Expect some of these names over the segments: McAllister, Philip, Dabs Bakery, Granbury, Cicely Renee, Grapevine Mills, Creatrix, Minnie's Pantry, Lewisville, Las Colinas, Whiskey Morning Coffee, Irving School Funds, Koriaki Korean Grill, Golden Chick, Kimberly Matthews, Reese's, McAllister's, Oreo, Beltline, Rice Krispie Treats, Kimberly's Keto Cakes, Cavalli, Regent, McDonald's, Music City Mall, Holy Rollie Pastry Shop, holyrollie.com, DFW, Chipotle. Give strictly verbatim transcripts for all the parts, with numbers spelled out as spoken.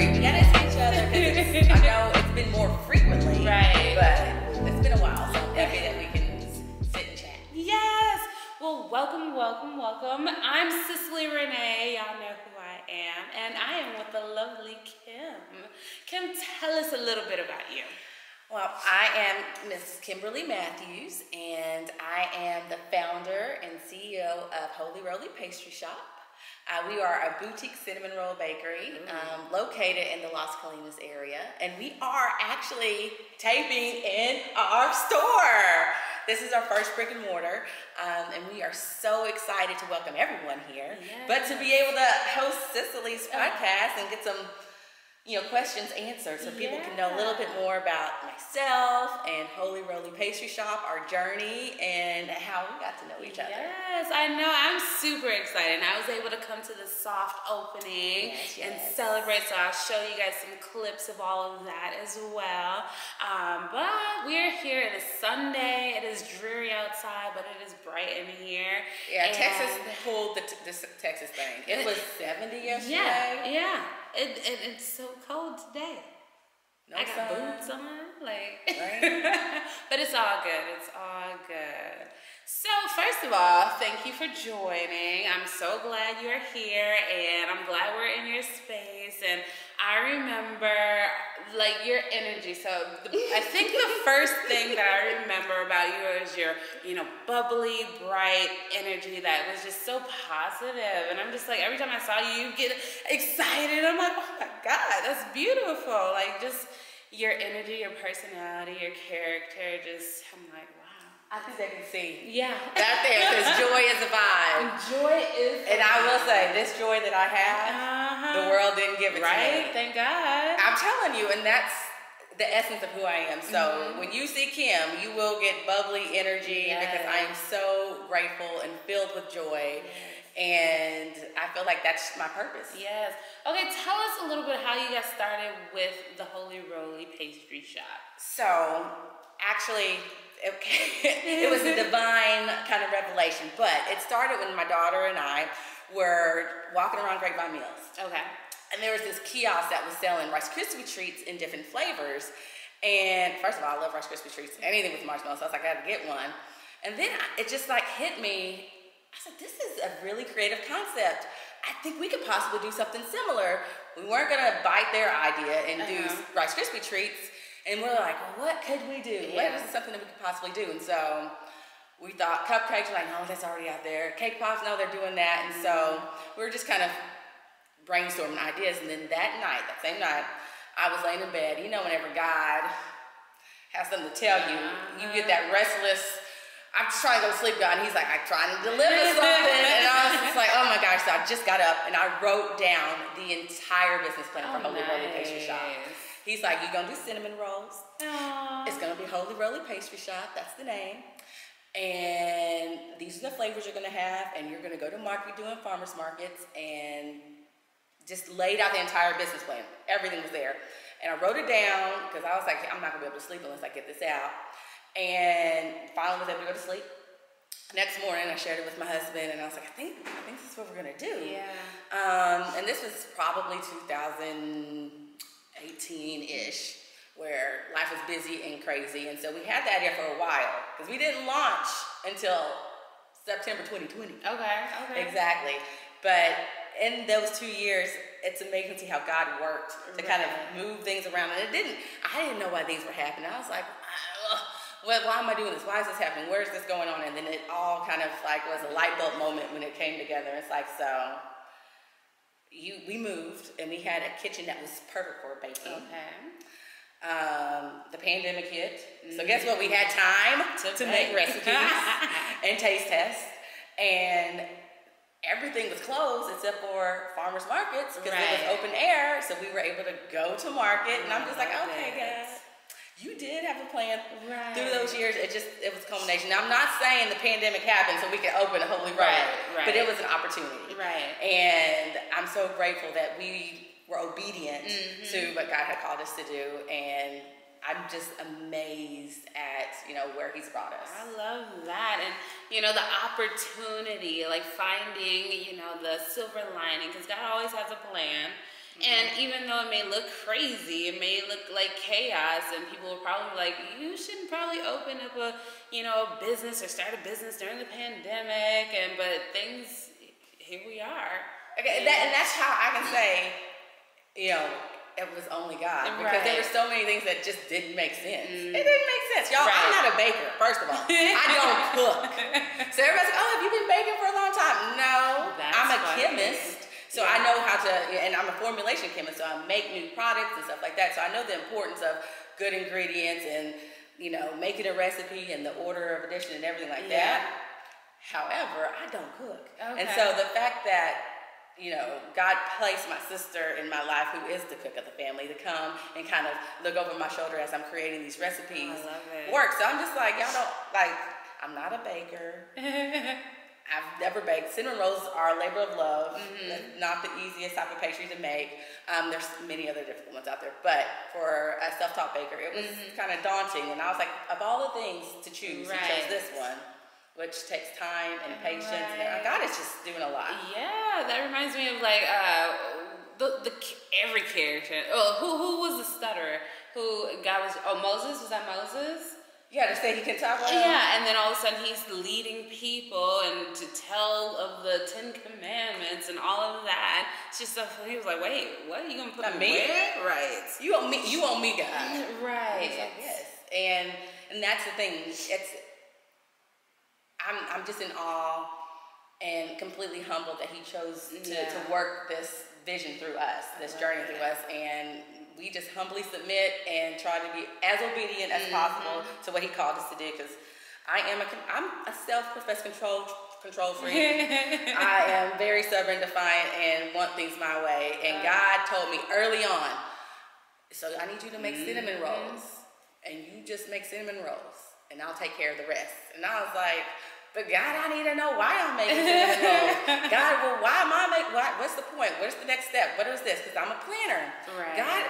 Bakery. We gotta see each other because I know it's been more frequently. Right. But it's been a while, so I'm happy that we can sit and chat. Yes. Well, welcome, welcome, welcome. I'm Cicely Renee. Y'all know who I am. And I am with the lovely Kim. Kim, tell us a little bit about you. Well, I am Missus Kimberly Matthews, and I am the founder and C E O of Holy Rollie Pastry Shop. Uh, we are a boutique cinnamon roll bakery um, located in the Las Colinas area, and we are actually taping in our store. This is our first brick and mortar, um, and we are so excited to welcome everyone here, yes. But to be able to host Cicely's podcast and get some you know, questions answered so people yeah. can know a little bit more about myself and Holy Rollie Pastry Shop, our journey, and how we got to know each other. Yes, I know. I'm super excited. I was able to come to the soft opening yes, yes. and celebrate, so I'll show you guys some clips of all of that as well. Um, but we're here. It is Sunday. It is dreary outside, but it is bright in here. Yeah, and Texas pulled the, the Texas thing. It was seventy yesterday. Yeah, yeah. It, it, it's so cold today. No I got sun. boots on, like. Right. But it's all good. It's all good. So first of all, thank you for joining. I'm so glad you're here, and I'm glad we're in your space. And I remember, like, your energy. So the, I think the first thing that I remember about you is your, you know, bubbly, bright energy that was just so positive. And I'm just like, every time I saw you, you get excited. I'm like, oh my God, that's beautiful. Like, just your energy, your personality, your character. Just, I'm like, wow. I think they can see. Yeah. That there, because joy is a vibe. Joy is a And I will say, this joy that I have, uh-huh. the world didn't give it right? to me. Right? Thank God. I'm telling you, and that's the essence of who I am. So mm-hmm. when you see Kim, you will get bubbly energy yes. because I am so grateful and filled with joy. Yes. And I feel like that's my purpose. Yes. Okay, tell us a little bit how you got started with the Holy Rollie Pastry Shop. So, actually... Okay. It was a divine kind of revelation, but it started when my daughter and I were walking around Grapevine Mills. Okay. And there was this kiosk that was selling Rice Krispie Treats in different flavors. And first of all, I love Rice Krispie Treats, anything with marshmallows, so I was like, I gotta get one. And then I, it just like hit me. I said, this is a really creative concept. I think we could possibly do something similar. We weren't gonna bite their idea and do uh-huh. Rice Krispie Treats. And we're like, well, what could we do? Yeah. What is something that we could possibly do? And so we thought cupcakes, we're like, no, that's already out there. Cake pops, no, they're doing that. And so we were just kind of brainstorming ideas. And then that night, that same night, I was laying in bed. You know, whenever God has something to tell you, you get that restless, I'm trying to go to sleep, God. And he's like, I'm trying to deliver something. And I was just like, oh my gosh. So I just got up and I wrote down the entire business plan oh, for Holy nice. Rollie Pastry Shop. He's like, you're going to do cinnamon rolls. Aww. It's going to be Holy Rollie Pastry Shop. That's the name. And these are the flavors you're going to have. And you're going to go to market doing farmers markets. And just laid out the entire business plan. Everything was there. And I wrote it down because I was like, I'm not going to be able to sleep unless I get this out. And finally was able to go to sleep. Next morning, I shared it with my husband. And I was like, I think, I think this is what we're going to do. Yeah. Um, and this was probably two thousand eighteen-ish, where life was busy and crazy, and so we had the idea for a while because we didn't launch until September twenty twenty. Okay, okay. Exactly. But in those two years, it's amazing to see how God worked to right. kind of move things around, and it didn't. I didn't know why things were happening. I was like, well, why am I doing this? Why is this happening? Where is this going on? And then it all kind of like was a light bulb moment when it came together. It's like so. You, we moved, and we had a kitchen that was perfect for baking. Okay. Um, the pandemic hit. Mm-hmm. So guess what? We had time to, to make recipes and taste tests. And everything was closed except for farmers markets because right. it was open air. So we were able to go to market. And I'm just like, okay, guys. You did have a plan right. through those years. It just, it was a culmination. Now, I'm not saying the pandemic happened so we could open a Holy Rollie, right, right. but it was an opportunity. Right. And I'm so grateful that we were obedient mm-hmm. to what God had called us to do. And I'm just amazed at, you know, where he's brought us. I love that. And, you know, the opportunity, like finding, you know, the silver lining, because God always has a plan. And even though it may look crazy, it may look like chaos, and people will probably be like, you should probably open up a, you know, a business or start a business during the pandemic. And but things, here we are. Okay, and, that, and that's how I can say, you know, it was only God, because right. there were so many things that just didn't make sense. Mm. It didn't make sense, y'all. Right. I'm not a baker, first of all. I don't cook. So everybody's like, oh, have you been baking for a long time? No, that's I'm a chemist. So yeah. I know how to, and I'm a formulation chemist, so I make new products and stuff like that. So I know the importance of good ingredients and, you know, making a recipe and the order of addition and everything like yeah. that. However, I don't cook. Okay. And so the fact that, you know, God placed my sister in my life, who is the cook of the family, to come and kind of look over my shoulder as I'm creating these recipes. Oh, I love it. Work. So I'm just like, y'all don't, like, I'm not a baker. I've never baked. Cinnamon rolls are a labor of love. Mm-hmm. Not the easiest type of pastry to make. Um, there's many other difficult ones out there, but for a self-taught baker, it was mm-hmm. kind of daunting. And I was like, of all the things to choose, right. I chose this one, which takes time and patience. Right. And God is just doing a lot. Yeah, that reminds me of like uh, the, the every character. Oh, who who was the stutterer? Who God was? Oh, Moses, was that Moses? Yeah, to say he can talk about. Yeah, and then all of a sudden he's leading people and to tell of the Ten Commandments and all of that. It's just stuff. He was like, "Wait, what are you gonna put Not me? Where? Right? You owe me. You owe me, God. Right? Like, yes. And and that's the thing. It's I'm I'm just in awe and completely humbled that he chose to, yeah. to work this vision through us, this journey through us, and we just humbly submit and try to be as obedient as mm-hmm. possible to what he called us to do, because I am a, I'm a self-professed control control freak. I am very stubborn, defiant, and want things my way, and uh, God told me early on, so I need you to make mm-hmm. cinnamon rolls, and you just make cinnamon rolls, and I'll take care of the rest. And I was like, but God, I need to know why I'm making cinnamon rolls. God, well, why am I making, why, what's the point? What's the next step? What is this? Because I'm a planner. Right. God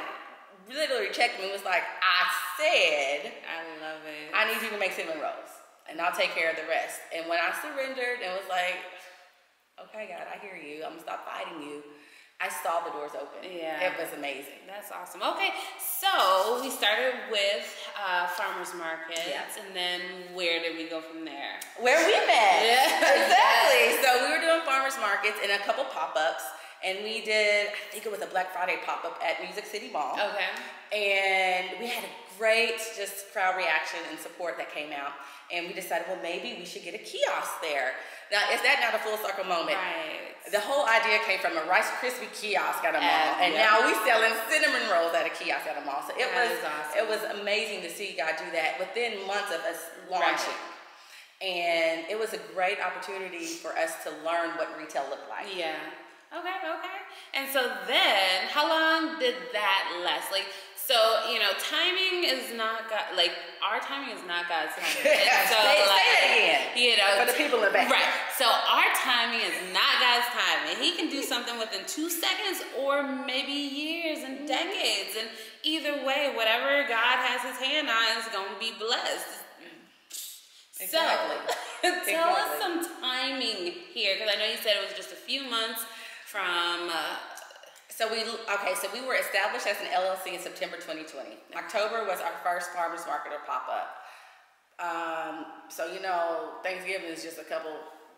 literally checked me and was like, I said, I love it. I need you to make cinnamon rolls, and I'll take care of the rest. And when I surrendered and was like, okay, God, I hear you. I'm going to stop fighting you. I saw the doors open. Yeah. It was amazing. That's awesome. Okay, so we started with uh, farmers markets, yeah. and then where did we go from there? Where we met. Yeah. Exactly. So we were doing farmers markets and a couple pop-ups, and we did, I think it was a Black Friday pop-up at Music City Mall. Okay. And we had a great just crowd reaction and support that came out, and we decided, well, maybe we should get a kiosk there. Now, is that not a full circle moment? Right. The whole idea came from a Rice Krispie kiosk at a mall, and yeah. now we selling cinnamon rolls at a kiosk at a mall. So it that was awesome. It was amazing to see God do that within months of us launching. Right. And it was a great opportunity for us to learn what retail looked like. Yeah. Okay, okay. And so then, how long did that last? Like, so, you know, timing is not God, like, our timing is not God's timing. And so, say, like, say that again. You know, for the people in the back. Right. So our timing is not God's timing. He can do something within two seconds or maybe years and decades. And either way, whatever God has his hand on is going to be blessed. Exactly. So, exactly. Tell us some timing here, because I know you said it was just a few months from... Uh, So we, okay, so we were established as an L L C in September twenty twenty. October was our first farmers market or pop-up. Um, so, you know, Thanksgiving is just a couple,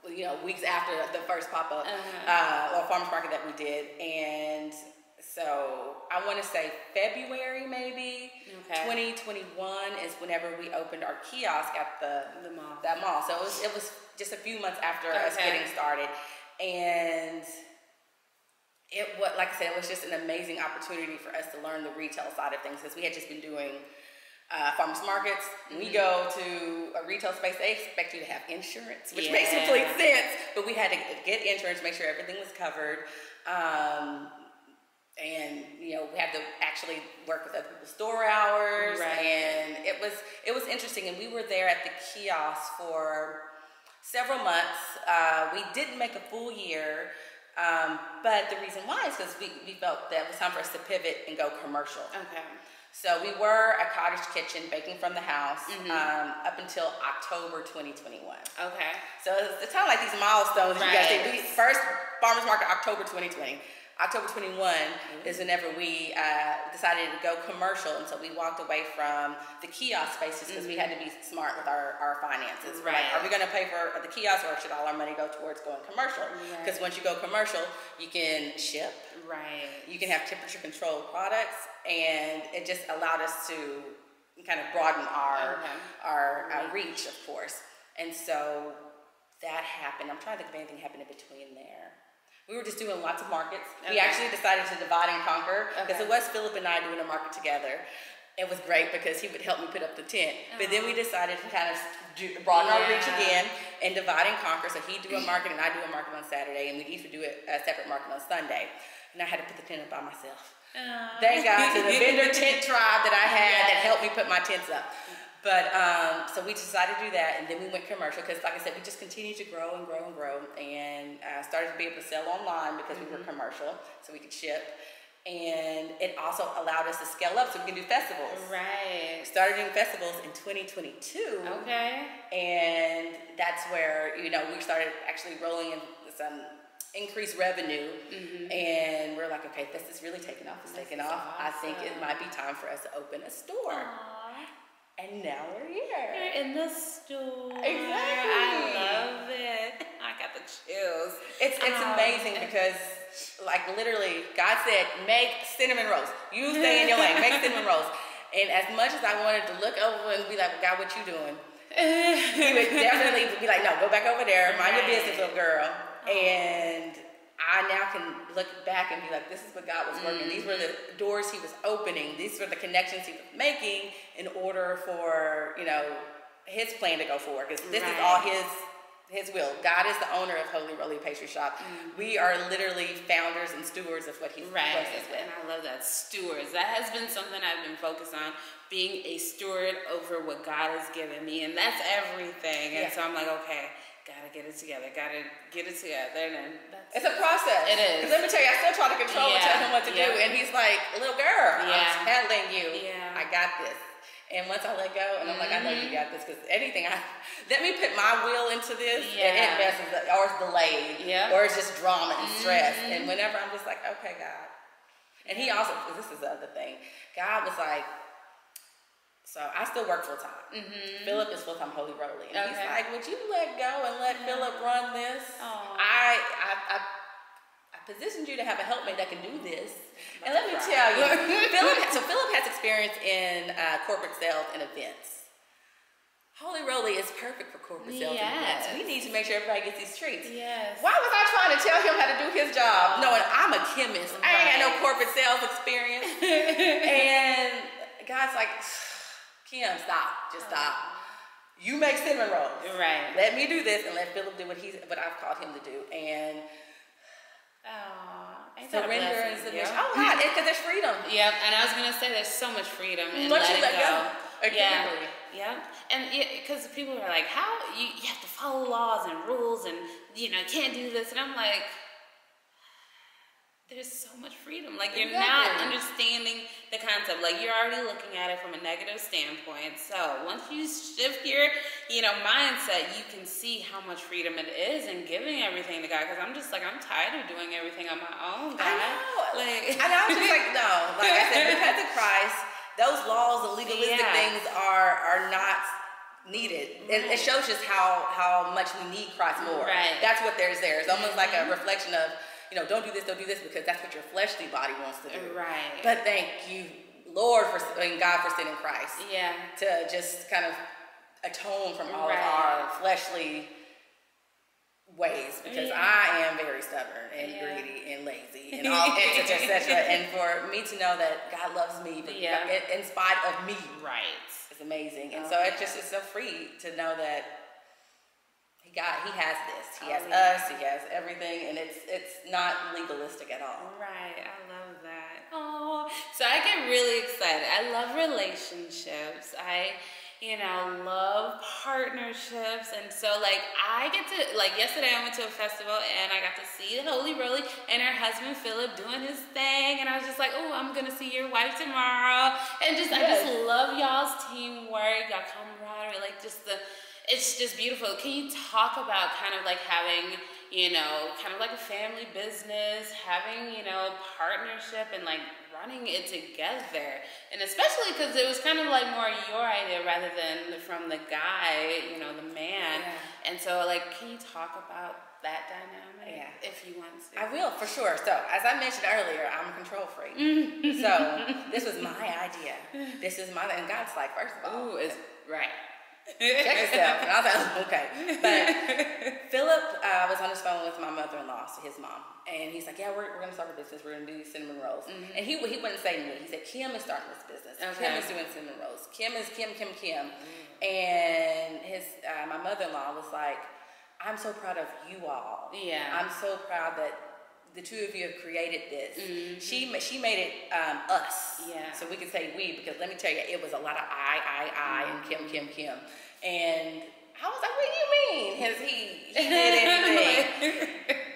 you know, weeks after the first pop-up, uh-huh. uh, or farmers market that we did. And so I want to say February maybe, okay. twenty twenty-one is whenever we opened our kiosk at the, the mall. That mall. So it was, it was just a few months after okay. us getting started. And... it was, like I said, it was just an amazing opportunity for us to learn the retail side of things, because we had just been doing uh, farmers markets. When we go to a retail space, they expect you to have insurance, which yeah. makes complete sense. But we had to get insurance, make sure everything was covered. Um, and, you know, we had to actually work with other people's store hours. Right. And it was, it was interesting. And we were there at the kiosk for several months. Uh, we didn't make a full year. Um, but the reason why is because we, we felt that it was time for us to pivot and go commercial. Okay. So we were a cottage kitchen baking from the house mm-hmm. um, up until October twenty twenty-one. Okay. So it's kind of like these milestones. Right. You guys did. We, first farmers market October twenty twenty. October twenty-first mm-hmm. is whenever we uh, decided to go commercial, and so we walked away from the kiosk spaces because mm-hmm. we had to be smart with our, our finances. Right. Like, are we going to pay for the kiosk, or should all our money go towards going commercial? Because right. once you go commercial, you can ship. Right. You can have temperature-controlled products, and it just allowed us to kind of broaden our, okay. our, right. our reach, of course. And so that happened. I'm trying to think if anything happened in between there. We were just doing lots of markets. Okay. We actually decided to divide and conquer because okay. it was Philip and I doing a market together. It was great because he would help me put up the tent. Uh-huh. But then we decided to kind of do, broaden yeah. our reach again and divide and conquer. So he'd do a market and I'd do a market on Saturday, and we'd each do a separate market on Sunday. And I had to put the tent up by myself. Uh-huh. Thank God to the vendor tent tribe that I had yeah. that helped me put my tents up. But um, so we decided to do that, and then we went commercial because, like I said, we just continued to grow and grow and grow, and uh, started to be able to sell online because mm-hmm. we were commercial, so we could ship. And it also allowed us to scale up so we can do festivals. Right. We started doing festivals in twenty twenty-two. Okay. And that's where, you know, we started actually rolling in some increased revenue, mm-hmm. and we're like, okay, this is really taking off. It's taking off. Awesome. I think it might be time for us to open a store. Aww. And now we're here. You're in the store. Exactly. I love it. I got the chills. It's it's um, amazing because, like, literally, God said, make cinnamon rolls. You stay in your lane. Make cinnamon rolls. And as much as I wanted to look over and be like, well, God, what you doing? He would definitely be like, no, go back over there. Mind your business, little girl. Aww. And I now can look back and be like, this is what God was working. Mm-hmm. These were the doors he was opening. These were the connections he was making in order for, you know, his plan to go forward. Because this right. is all his his will. God is the owner of Holy Rollie Pastry Shop. Mm-hmm. We are literally founders and stewards of what he's right. blessed us with. And I love that, stewards. That has been something I've been focused on, being a steward over what God has given me. And that's everything. And yeah. so I'm like, okay. Gotta get it together. Gotta get it together. And that's it's a process. It is. Because let me tell you, I still try to control yeah. and tell him what to yeah. do. And he's like, little girl, yeah. I'm telling you, yeah. I got this. And once I let go, and I'm mm-hmm. like, I know you got this. Because anything, I let me put my will into this, yeah. and it messes up. Or it's delayed. Yeah. Or it's just drama and stress. Mm-hmm. And whenever I'm just like, okay, God. And he also, this is the other thing. God was like, so I still work full time. Mm-hmm. Philip is full time Holy Rollie, and okay. he's like, "Would you let go and let yeah. Philip run this? Aww. I, I, I, I positioned you to have a helpmate that can do this." And let me cry. tell you, Philip. So Philip has experience in uh, corporate sales and events. Holy Rollie is perfect for corporate sales yes. and events. We need to make sure everybody gets these treats. Yes. Why was I trying to tell him how to do his job, knowing I'm a chemist? Right. I ain't got no corporate sales experience. And God's like, Kim, stop. Just stop. You make cinnamon rolls. Right. Let me do this and let Philip do what he's, what I've called him to do. And oh, surrender and submission. Yeah. Oh, God. Because there's freedom. Yep. And I was going to say there's so much freedom in letting let go. go. Yeah. Yeah. And because people are like, how? You, you have to follow laws and rules and, you know, can't do this. And I'm like, there's so much freedom. Like, you're exactly. not understanding the concept. Like, you're already looking at it from a negative standpoint. So once you shift your, you know, mindset, you can see how much freedom it is in giving everything to God. Because I'm just like, I'm tired of doing everything on my own, God. I know. Like, and I'm just like, no. Like I said, because of Christ, those laws, the legalistic yeah. things are are not needed. Right. It, it shows just how, how much we need Christ more. Right. That's what there's there. It's almost mm-hmm. like a reflection of, you know, don't do this, don't do this, because that's what your fleshly body wants to do. Right. But thank you, Lord, for and God for sending Christ. Yeah. To just kind of atone from all right. of our fleshly ways, because yeah. I am very stubborn and yeah. greedy and lazy and all, et cetera, et cetera. And for me to know that God loves me, but yeah. in spite of me, right, it's amazing. And oh, so yeah. it just is so free to know that God, he has this. He has oh, yeah. us. He has everything, and it's it's not legalistic at all. Right. I love that. Oh, so I get really excited. I love relationships. I, you know, love partnerships, and so like I get to like yesterday I went to a festival and I got to see Holy Rollie and her husband Philip doing his thing, and I was just like, oh, I'm gonna see your wife tomorrow, and just yes. I just love y'all's teamwork, y'all camaraderie, like just the. It's just beautiful. Can you talk about kind of like having you know, kind of like a family business, having, you know, partnership and like running it together. And especially because it was kind of like more your idea rather than from the guy, you know, the man. Yeah. And so like, can you talk about that dynamic? Yeah. If you want to. I will, for sure. So as I mentioned earlier, I'm a control freak. So this was my idea. This is my, and God's like, first of all. Ooh, it's right. Check yourself. And I was like, okay. But Philip uh, was on his phone with my mother-in-law, so his mom. And he's like, yeah, we're, we're going to start a business. We're going to do cinnamon rolls. Mm-hmm. And he he wouldn't say me. He said, Kim is starting this business. Okay. Kim is doing cinnamon rolls. Kim is Kim, Kim, Kim. Mm-hmm. And his uh, my mother-in-law was like, I'm so proud of you all. Yeah. I'm so proud that the two of you have created this. Mm-hmm. She she made it um, us. Yeah. So we can say we, because let me tell you, it was a lot of I, I, I, mm-hmm. and Kim, Kim, Kim. And I was like, what do you mean? Has he, he did anything?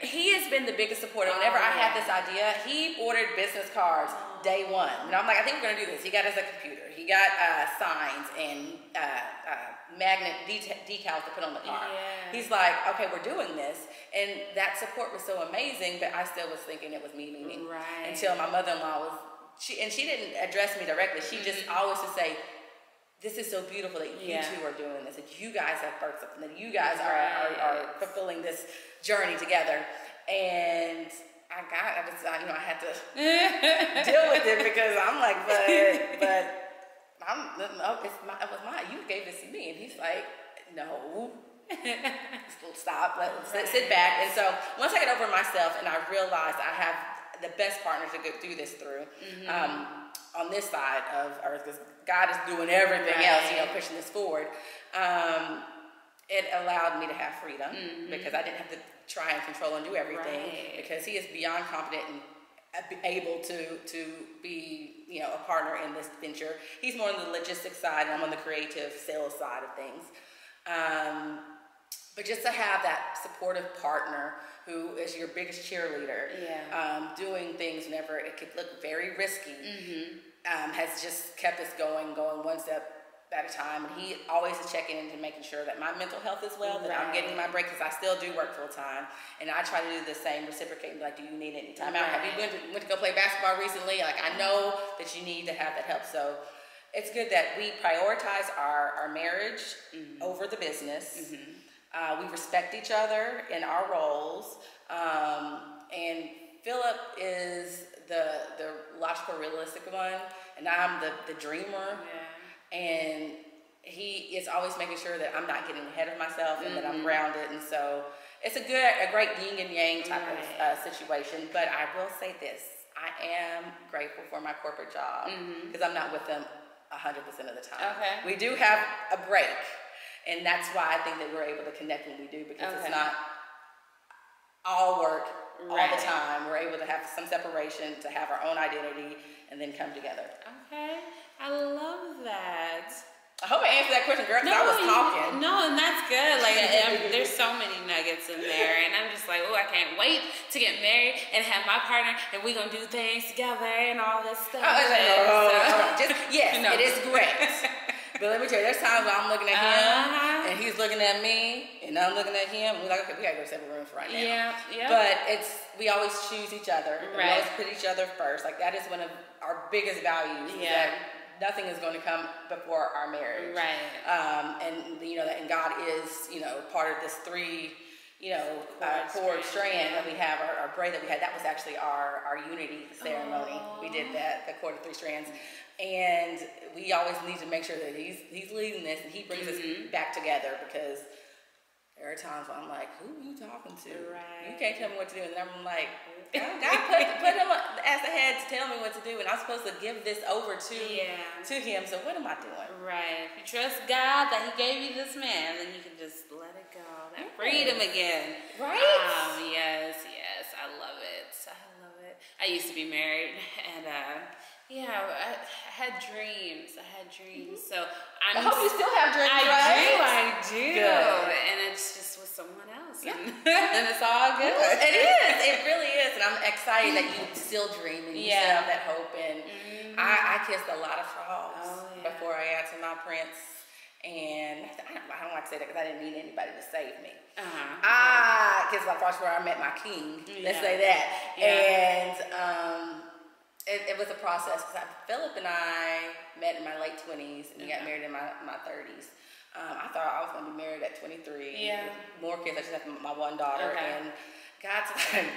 He has been the biggest supporter. Whenever oh, I yeah. had this idea, he ordered business cards day one. And I'm like, I think we're going to do this. He got us a computer. He got uh, signs and uh, uh, magnet de- decals to put on the car. Yeah. He's like, okay, we're doing this. And that support was so amazing, but I still was thinking it was me, me, me. Right. Until my mother-in-law was, she, and she didn't address me directly. She mm-hmm. just always would say, this is so beautiful that you yeah. two are doing this, that you guys have birthed something, that you guys right. are, are, are fulfilling this journey together. And I got, I just, I, you know, I had to deal with it because I'm like, but, but I'm, no, it's my, it was mine. You gave this to me. And he's like, no, stop, let, right. sit back. And so once I got over myself and I realized I have the best partners to go through this through, mm-hmm. um, on this side of earth, because God is doing everything right. else, you know, pushing this forward. Um, it allowed me to have freedom mm-hmm. because I didn't have to try and control and do everything right. because he is beyond competent and able to to be, you know, a partner in this venture. He's more on the logistics side and I'm on the creative sales side of things. Um, but just to have that supportive partner who is your biggest cheerleader, yeah. um, doing things whenever it could look very risky, mm-hmm. um, has just kept us going, going one step at a time. And he always is checking into making sure that my mental health is well, that right. I'm getting my break, because I still do work full time. And I try to do the same, reciprocating, like, do you need any time right. out? Have you went to, went to go play basketball recently? Like, I know that you need to have that help. So it's good that we prioritize our, our marriage mm-hmm. over the business. Mm-hmm. Uh, we respect each other in our roles. Um, and Philip is the the logical, realistic one. And I'm the, the dreamer. Yeah. And he is always making sure that I'm not getting ahead of myself and mm-hmm. that I'm grounded. And so it's a good, a great yin and yang type right. of uh, situation. But I will say this, I am grateful for my corporate job because mm-hmm. I'm not with them one hundred percent of the time. Okay. We do have a break. And that's why I think that we're able to connect when we do, because okay. it's not all work right. all the time. We're able to have some separation, to have our own identity, and then come together. Okay. I love that. I hope I answered that question, girl, because no, I was talking. No, and that's good. Like, I'm, there's so many nuggets in there, and I'm just like, oh, I can't wait to get married and have my partner, and we're going to do things together and all this stuff. Oh, it's like, oh, so. Just, yes, no. It is great. But let me tell you, there's times when I'm looking at him, uh-huh. and he's looking at me, and I'm looking at him, and we're like, okay, we got to go to separate rooms right now. Yeah, yeah. But it's, we always choose each other. Right. We always put each other first. Like, that is one of our biggest values. Yeah. Nothing is going to come before our marriage. Right. Um, and, you know, and God is, you know, part of this three, you know, uh, cord strand yeah. that we have, our, our braid that we had. That was actually our, our unity ceremony. Aww. We did that, the cord of three strands. And we always need to make sure that he's, he's leading this and he brings mm-hmm. us back together, because there are times when I'm like, who are you talking to? Right. You can't tell me what to do. And then I'm like, God put, put him as the head to tell me what to do, and I'm supposed to give this over to yeah. to him. So what am I doing? Right. If you trust God that He gave you this man, then you can just let it go. That yes. freedom again. Right. Um, yes. Yes. I love it. I love it. I used to be married, and uh, yeah, I, I had dreams. I had dreams. Mm-hmm. So I'm, I hope you still have dreams. I right? do. I do. Good. And it's just with someone else. Yeah. And, and it's all good. It is. It really is. And I'm excited that you still dream and you yeah. still have that hope. And mm-hmm. I, I kissed a lot of frogs oh, yeah. before I got to my prince. And I, said, I, don't, I don't like to say that because I didn't need anybody to save me. Uh-huh. I guess like that's where I met my king. Yeah. Let's say that. Yeah. And um, it, it was a process because Philip and I met in my late twenties and we yeah. got married in my, my thirties. Um, I thought I was going to be married at twenty-three. Yeah. With more kids. I just have my one daughter. Okay. And God's like,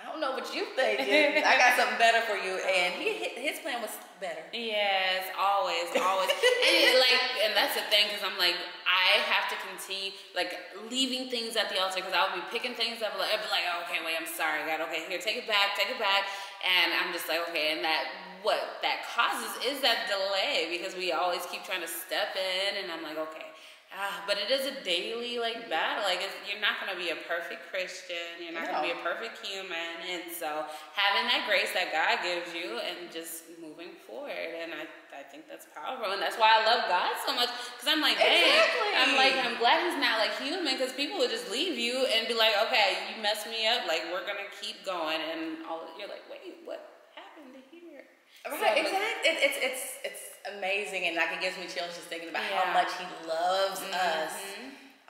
I don't know what you think. I got something better for you, and he his plan was better. Yes, always, always, and like, and that's the thing, because I'm like, I have to continue like leaving things at the altar, because I'll be picking things up, like, I'll be like, oh, okay, wait, I'm sorry, God, okay, here, take it back, take it back, and I'm just like, okay, and that. What that causes is that delay, because we always keep trying to step in, and I'm like, okay, ah, but it is a daily like battle. Like it's, you're not going to be a perfect Christian, you're not no. going to be a perfect human, and so having that grace that God gives you and just moving forward, and I, I think that's powerful, and that's why I love God so much, because I'm like, dang, exactly. I'm like, I'm glad He's not like human, because people would just leave you and be like, okay, you messed me up, like we're gonna keep going, and all you're like, wait, what? Right, so, exactly. It, it's it's it's amazing, and like it gives me chills just thinking about yeah. how much He loves mm-hmm. us.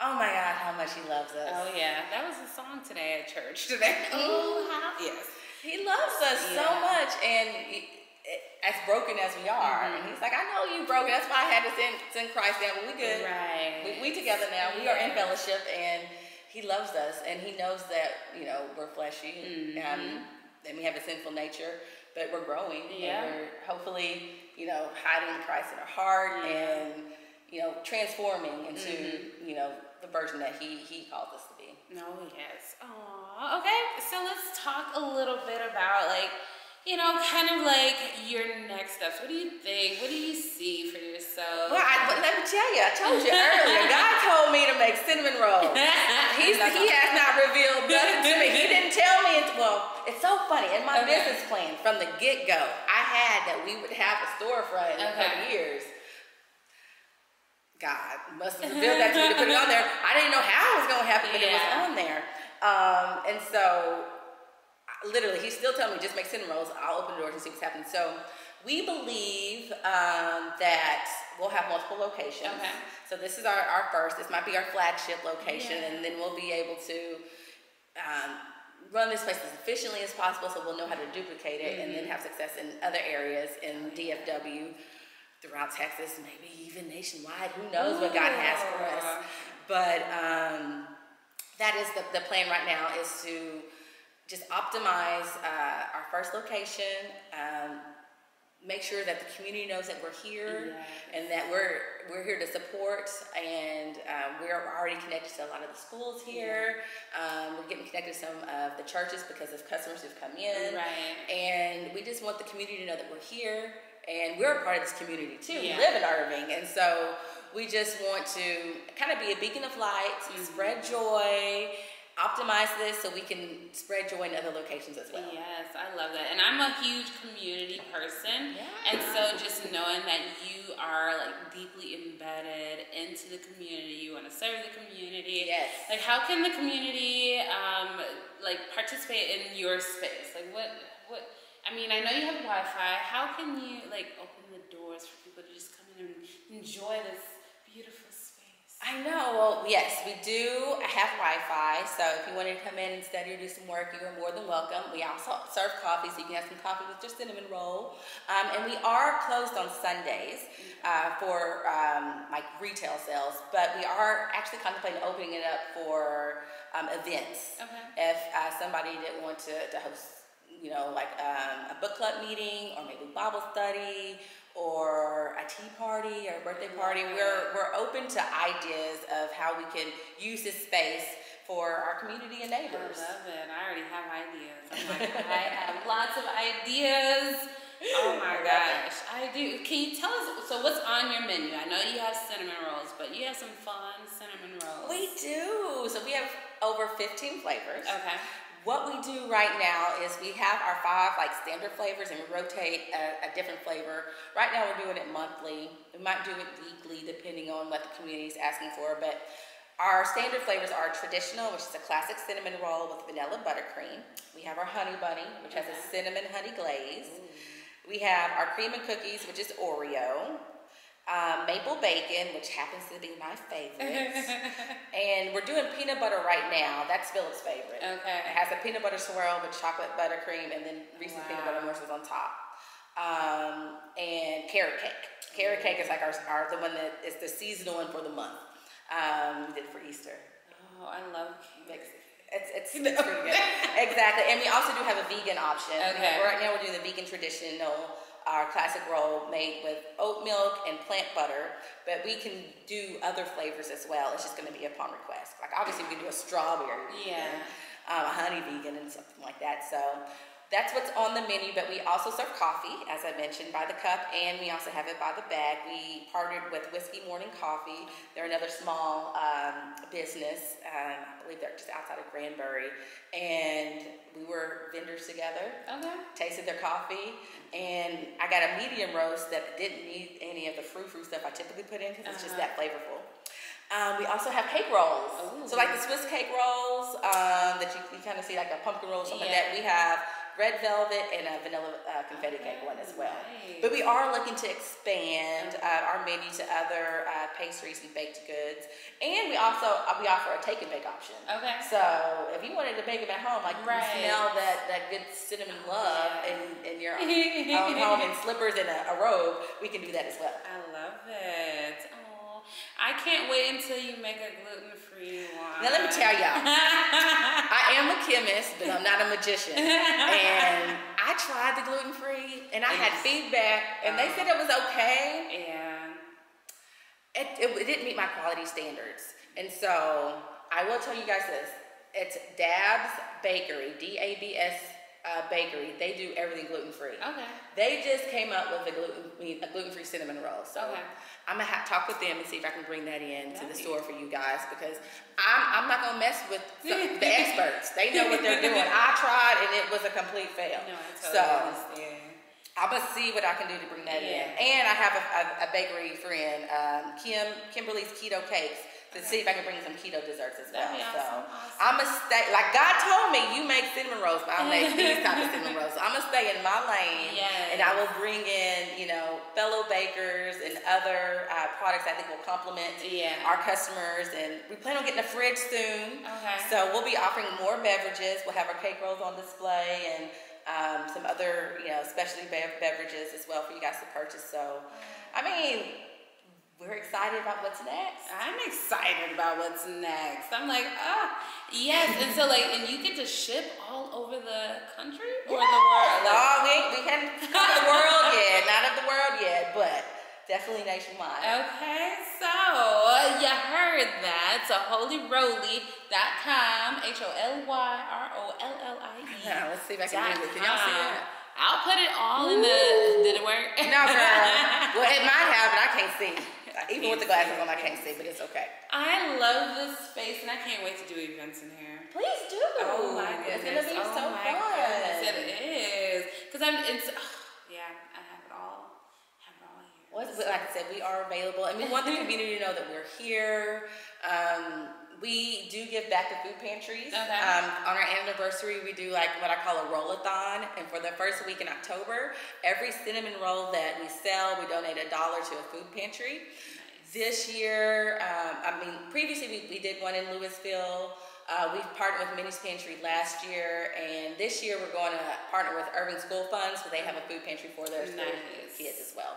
Oh my God, how much He loves us! Oh yeah, that was a song today at church today. Ooh, how yes, He loves us yeah. so much, and it, it, as broken as we are, mm-hmm. and He's like, I know you broken. That's why I had to send send Christ down. But we good. Right. We, we together now. We yeah. are in fellowship, and He loves us, and He knows that you know we're fleshy, mm-hmm. um, and we have a sinful nature. But we're growing, yeah. and we're hopefully, you know, hiding Christ in our heart, yeah. and you know, transforming into, mm-hmm. you know, the version that He He called us to be. No, yes. Aww. Okay, so let's talk a little bit about like, you know, kind of like your next steps. What do you think? What do you see for yourself? Well, I, but let me tell you, I told you earlier. God told me to make cinnamon rolls. He's, he has not revealed nothing to me. He didn't tell me. It's, well. It's so funny. In my okay. business plan from the get-go, I had that we would have a storefront in okay. the years. God must have revealed that to me to put it on there. I didn't know how it was going to happen, but yeah. it was on there. Um, and so, literally, He's still telling me, just make cinnamon rolls. I'll open the doors and see what's happening. So, we believe um, that we'll have multiple locations. Okay. So, this is our, our first. This might be our flagship location, yeah. and then we'll be able to... Um, run this place as efficiently as possible, so we'll know how to duplicate it, mm-hmm. and then have success in other areas in D F W, throughout Texas, maybe even nationwide. Who knows Ooh. What God has for us? But um, that is the, the plan right now, is to just optimize uh, our first location, um, make sure that the community knows that we're here, yeah. and that we're we're here to support, and uh, we're already connected to a lot of the schools here. Yeah. Um, we're getting connected to some of the churches because of customers who've come in, right. and we just want the community to know that we're here, and we're a part of this community too. Yeah. We live in Irving, and so we just want to kind of be a beacon of light, mm-hmm. spread joy, optimize this so we can spread joy in other locations as well. Yes, I love that. And I'm a huge community person. Yeah. And so just knowing that you are like deeply embedded into the community, you want to serve the community. Yes. Like how can the community um, like participate in your space? Like what, what, I mean, I know you have Wi-Fi. How can you like open the doors for people to just come in and enjoy this beautiful I know. Well, yes, we do have Wi-Fi, so if you want to come in and study or do some work, you are more than welcome. We also serve coffee, so you can have some coffee with your cinnamon roll. Um, and we are closed on Sundays uh, for um, like retail sales, but we are actually contemplating opening it up for um, events. Okay. If uh, somebody didn't want to, to host, you know, like um, a book club meeting or maybe Bible study, or a tea party or a birthday party. We're, we're open to ideas of how we can use this space for our community and neighbors. I love it. I already have ideas. I'm like, I have lots of ideas. Oh my gosh, I do. Can you tell us, so what's on your menu? I know you have cinnamon rolls, but you have some fun cinnamon rolls. We do. So we have over fifteen flavors. Okay. What we do right now is we have our five like standard flavors, and we rotate a, a different flavor. Right now we're doing it monthly. We might do it weekly depending on what the community is asking for, but our standard flavors are traditional, which is a classic cinnamon roll with vanilla buttercream. We have our honey bunny, which has a cinnamon honey glaze. Ooh. We have our cream and cookies, which is Oreo. uh, maple bacon, which happens to be my favorite. And we're doing peanut butter right now. That's Philip's favorite. Okay. It has a peanut butter swirl with chocolate buttercream and then Reese's wow. peanut butter morsels on top. Um, and carrot cake. Carrot mm. cake is like our, our the one that is the seasonal one for the month. Um, we did it for Easter. Oh, I love carrot cake. It's, it's, it's pretty good. Exactly. And we also do have a vegan option. Okay. Right now we're doing the vegan traditional, our classic roll made with oat milk and plant butter. But we can do other flavors as well. It's just going to be upon request. Like obviously we can do a strawberry vegan, yeah. um, a honey vegan and something like that. So that's what's on the menu. But we also serve coffee, as I mentioned, by the cup. And we also have it by the bag. We partnered with Whiskey Morning Coffee. They're another small um, business. Um, They're just outside of Granbury, and we were vendors together. Okay. Tasted their coffee, and I got a medium roast that didn't need any of the fruit fruit stuff I typically put in because uh-huh. it's just that flavorful. Um, we also have cake rolls, Ooh. so like the Swiss cake rolls um, that you, you kind of see like a pumpkin roll or something yeah. like that. We have red velvet and a vanilla uh, confetti cake oh, one as well. Nice. But we are looking to expand uh, our menu to other uh, pastries and baked goods. And we also uh, we offer a take and bake option. Okay. So if you wanted to bake them at home, like right. you smell that, that good cinnamon love yeah. in, in your own home in slippers and a, a robe, we can do that as well. I love it. Oh, I can't wait until you make a gluten-free one. Now let me tell y'all. I am a chemist, but I'm not a magician. And I tried the gluten-free, and I yes. had feedback, and um, they said it was okay. Yeah. It, it, it didn't meet my quality standards. And so I will tell you guys this. It's Dabs Bakery, D A B S uh, Bakery. They do everything gluten-free. Okay. They just came up with a, gluten, a gluten-free cinnamon roll. So okay. I'm going to talk with them and see if I can bring that in nice. to the store for you guys, because I'm, I'm not going to mess with some, the experts. They know what they're doing. I tried, and it was a complete fail. No, I totally understand. I'm going to see what I can do to bring that yeah. in. And I have a, a, a bakery friend, um, Kim Kimberly's Keto Cakes, to okay. see if I can bring some keto desserts as well. That'd be awesome. So awesome. I'm going to stay. Like God told me, you make cinnamon rolls, but I make these type of cinnamon rolls. So I'm going to stay in my lane, yes. and I will bring in, you know, fellow bakers and other uh, products I think will complement yeah. our customers. And we plan on getting a fridge soon. Okay. So we'll be offering more beverages. We'll have our cake rolls on display and um, some other, you know, specialty bev beverages as well for you guys to purchase. So, I mean, we're excited about what's next. I'm excited about what's next. I'm like, ah, yes. And so, like, and you get to ship all over the country or yeah. the world? No, we, we haven't come to the world yet. Not of the world yet, but definitely nationwide. Okay, so you heard that. So holy rollie dot com, H O L Y R O L L I E. Now, let's see if I can do it. Can y'all see that? I'll put it all Ooh. in the, did it work? No, girl. Well, it might have, but I can't see. Even with the glasses on, I can't see, but it's okay. I love this space, and I can't wait to do events in here. Please do. Oh my goodness. It's going to be oh so fun. Goodness. It is. Because I'm, it's, oh, yeah, I have it all. I have it all here. Well, it's, like I said, we are available, and we want the community to know that we're here. Um, we do give back to food pantries. Okay. Um, on our anniversary, we do like what I call a roll-a-thon. And for the first week in October, every cinnamon roll that we sell, we donate a dollar to a food pantry. Nice. This year, um, I mean, previously we, we did one in Lewisville. Uh, we've partnered with Minnie's Pantry last year, and this year we're going to partner with Irving School Funds, so they have a food pantry for their nice. school kids as well.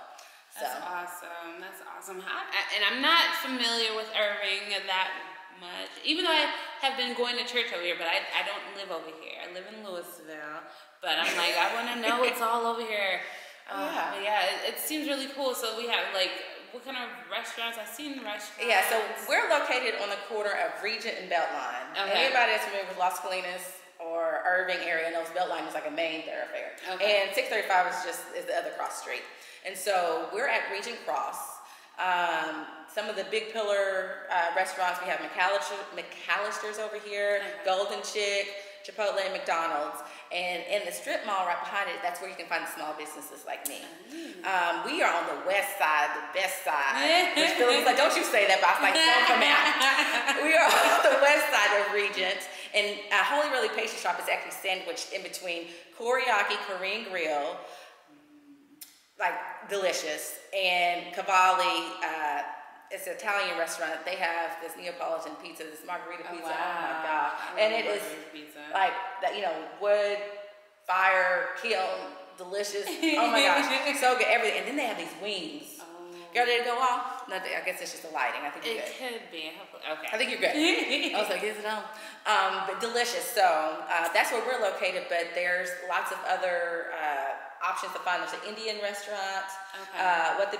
That's so awesome. That's awesome. I, and I'm not familiar with Irving that much, even though I have been going to church over here, but I, I don't live over here. I live in Lewisville, but I'm like, I want to know what's all over here. Uh, yeah. But yeah, it, it seems really cool. So we have like, what kind of restaurants? I've seen the restaurants. Yeah, so we're located on the corner of Regent and Beltline. Okay. Anybody that's familiar with Las Colinas or Irving area knows Beltline is like a main thoroughfare. Okay. And six thirty-five is just is the other cross street. And so we're at Regent Cross. Um, some of the big pillar uh, restaurants, we have McAllister, McAllister's over here, okay. Golden Chick, Chipotle, and McDonald's. And in the strip mall right behind it, that's where you can find the small businesses like me. Um, we are on the west side, the best side. Which Philip's like, don't you say that, but I was like, don't come out. We are on the west side of Regent. And uh, Holy Rollie Pastry Shop is actually sandwiched in between Koriaki Korean Grill, like delicious. And Cavalli, uh, it's an Italian restaurant. They have this Neapolitan pizza, this margherita pizza. Oh, wow. Oh my God. And it is pizza. like, you know, wood, fire, kiln, delicious. Oh my gosh, so good, everything. And then they have these wings. Oh. Girl, did it go off? No, I guess it's just the lighting. I think you're it good. It could be. Okay. I think you're good. I was like, is it on? Um, but delicious. So uh, that's where we're located, but there's lots of other uh, options to find. There's an Indian restaurant. Okay. Uh, what the